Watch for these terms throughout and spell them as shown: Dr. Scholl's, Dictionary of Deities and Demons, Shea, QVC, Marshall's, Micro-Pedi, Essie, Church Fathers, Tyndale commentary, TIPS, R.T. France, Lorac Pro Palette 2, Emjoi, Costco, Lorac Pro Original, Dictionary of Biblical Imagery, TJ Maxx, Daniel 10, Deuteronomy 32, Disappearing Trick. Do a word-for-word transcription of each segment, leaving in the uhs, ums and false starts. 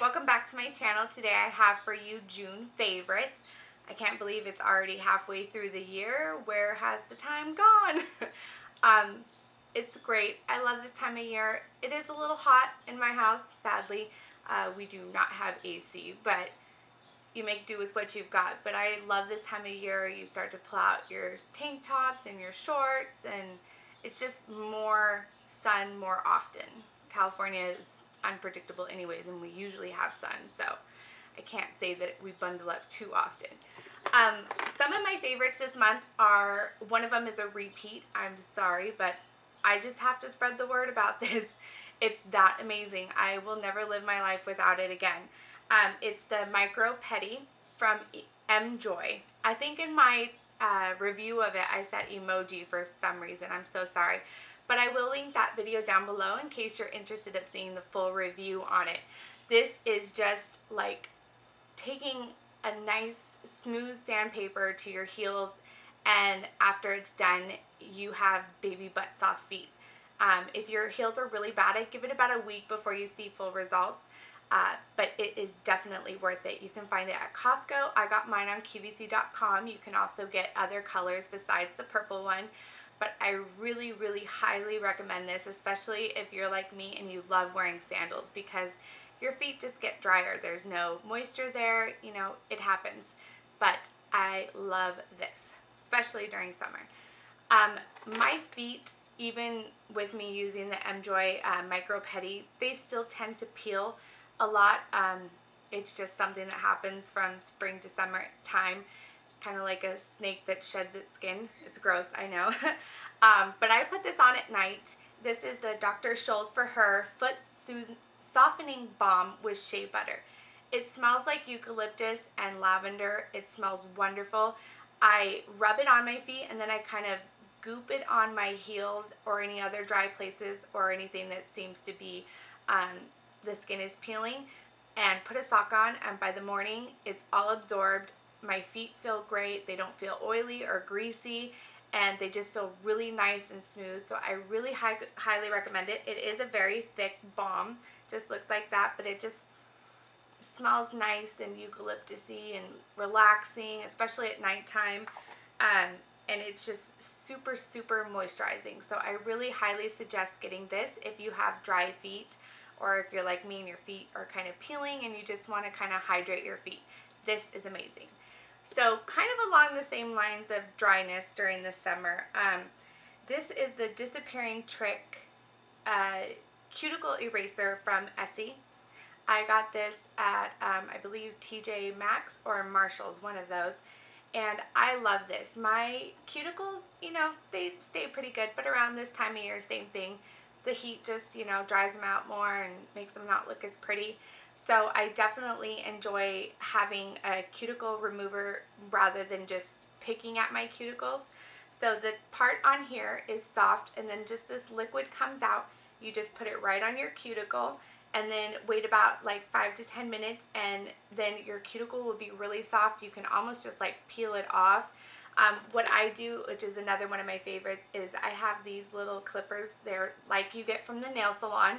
Welcome back to my channel. Today I have for you June favorites. I can't believe it's already halfway through the year. Where has the time gone? um, it's great. I love this time of year. It is a little hot in my house, sadly. Uh, we do not have A C, but you make do with what you've got. But I love this time of year. You start to pull out your tank tops and your shorts, and it's just more sun more often. California is unpredictable anyways, and we usually have sun, so I can't say that we bundle up too often. Um, some of my favorites this month are, one of them is a repeat. I'm sorry, but I just have to spread the word about this. It's that amazing. I will never live my life without it again. Um, it's the Micro-Pedi from Emjoi. I think in my uh, review of it, I said emoji for some reason. I'm so sorry. But I will link that video down below in case you're interested in seeing the full review on it. This is just like taking a nice smooth sandpaper to your heels, and after it's done, you have baby butt soft feet. Um, if your heels are really bad, I give it about a week before you see full results. Uh, but it is definitely worth it. You can find it at Costco. I got mine on Q V C dot com. You can also get other colors besides the purple one. But I really, really highly recommend this, especially if you're like me and you love wearing sandals, because your feet just get drier. There's no moisture there. You know, it happens. But I love this, especially during summer. Um, my feet, even with me using the Emjoi uh, Micro-Pedi, they still tend to peel a lot. Um, it's just something that happens from spring to summer time, kind of like a snake that sheds its skin. It's gross, I know. um, but I put this on at night. This is the Doctor Scholl's for her Foot Softening Balm with Shea Butter. It smells like eucalyptus and lavender. It smells wonderful. I rub it on my feet, and then I kind of goop it on my heels or any other dry places or anything that seems to be um, the skin is peeling, and put a sock on, and by the morning it's all absorbed. My feet feel great. They don't feel oily or greasy, and they just feel really nice and smooth. So I really high, highly recommend it. It is a very thick balm. Just looks like that, but it just smells nice and eucalyptus-y and relaxing, especially at nighttime. Um, and it's just super, super moisturizing. So I really highly suggest getting this if you have dry feet, or if you're like me and your feet are kind of peeling and you just want to kind of hydrate your feet. This is amazing. So kind of along the same lines of dryness during the summer, um, this is the Disappearing Trick uh, Cuticle Eraser from Essie. I got this at, um, I believe, T J Maxx or Marshall's, one of those. And I love this. My cuticles, you know, they stay pretty good, but around this time of year, same thing. The heat just, you know, dries them out more and makes them not look as pretty. So I definitely enjoy having a cuticle remover rather than just picking at my cuticles. So the part on here is soft, and then just this liquid comes out. You just put it right on your cuticle, and then wait about like five to ten minutes, and then your cuticle will be really soft. You can almost just like peel it off. Um, what I do, which is another one of my favorites, is I have these little clippers. They're like you get from the nail salon.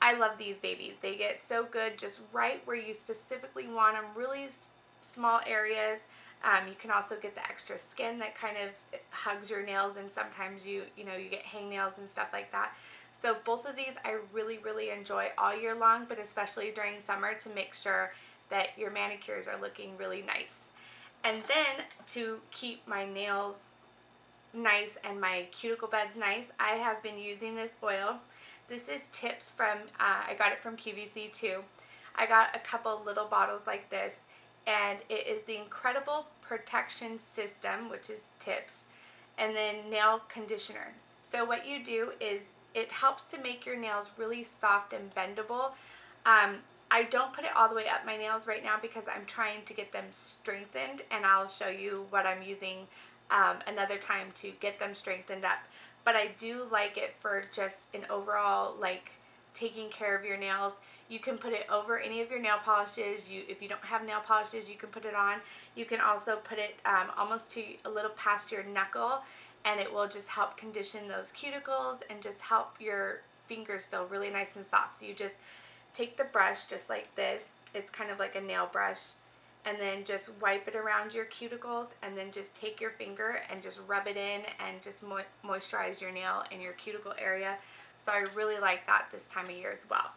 I love these babies. They get so good just right where you specifically want them, really small areas. Um, you can also get the extra skin that kind of hugs your nails, and sometimes you, you know, you get hangnails and stuff like that. So both of these I really, really enjoy all year long, but especially during summer to make sure that your manicures are looking really nice. And then to keep my nails nice and my cuticle beds nice, I have been using this oil. This is T I P S from, uh, I got it from Q V C too. I got a couple little bottles like this, and it is the Incredible Protection System, which is T I P S, and then Nail Conditioner. So what you do is it helps to make your nails really soft and bendable. Um, I don't put it all the way up my nails right now because I'm trying to get them strengthened, and I'll show you what I'm using um, another time to get them strengthened up. But I do like it for just an overall, like, taking care of your nails. You can put it over any of your nail polishes. You, if you don't have nail polishes, you can put it on. You can also put it um, almost to a little past your knuckle, and it will just help condition those cuticles and just help your fingers feel really nice and soft. So you just take the brush just like this. It's kind of like a nail brush. And then just wipe it around your cuticles, and then just take your finger and just rub it in and just mo moisturize your nail and your cuticle area. So I really like that this time of year as well.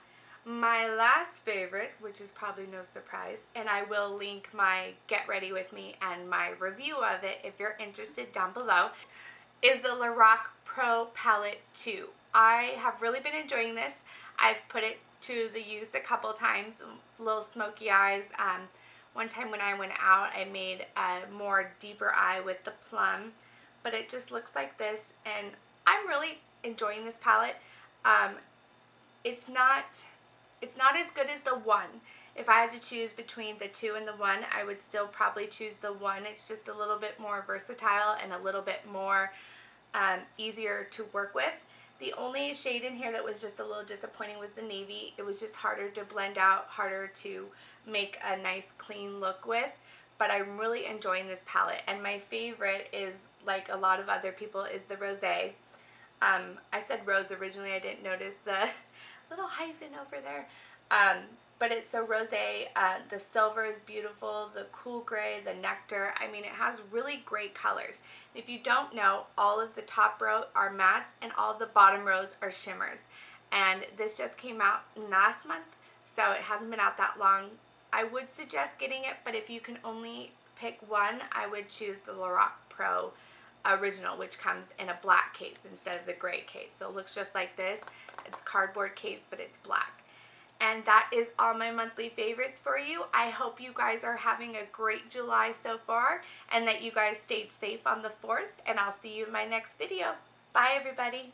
My last favorite, which is probably no surprise, and I will link my Get Ready With Me and my review of it if you're interested down below, is the Lorac Pro Palette two. I have really been enjoying this. I've put it to the use a couple times, little smoky eyes. Um, one time when I went out, I made a more deeper eye with the plum, but it just looks like this, and I'm really enjoying this palette. Um, it's not... It's not as good as the one. If I had to choose between the two and the one, I would still probably choose the one. It's just a little bit more versatile and a little bit more um, easier to work with. The only shade in here that was just a little disappointing was the navy. It was just harder to blend out, harder to make a nice clean look with. But I'm really enjoying this palette. And my favorite is, like a lot of other people, is the rosé. Um, I said rose originally. I didn't notice the little hyphen over there, um, but it's so rosé. Uh, the silver is beautiful, the cool gray, the nectar. I mean, it has really great colors. If you don't know, all of the top row are mattes and all the bottom rows are shimmers, and this just came out last month, so it hasn't been out that long. I would suggest getting it, but if you can only pick one, I would choose the Lorac Pro Original, which comes in a black case instead of the gray case. So it looks just like this. It's cardboard case, but it's black. And that is all my monthly favorites for you. I hope you guys are having a great July so far, and that you guys stayed safe on the fourth, and I'll see you in my next video. Bye everybody.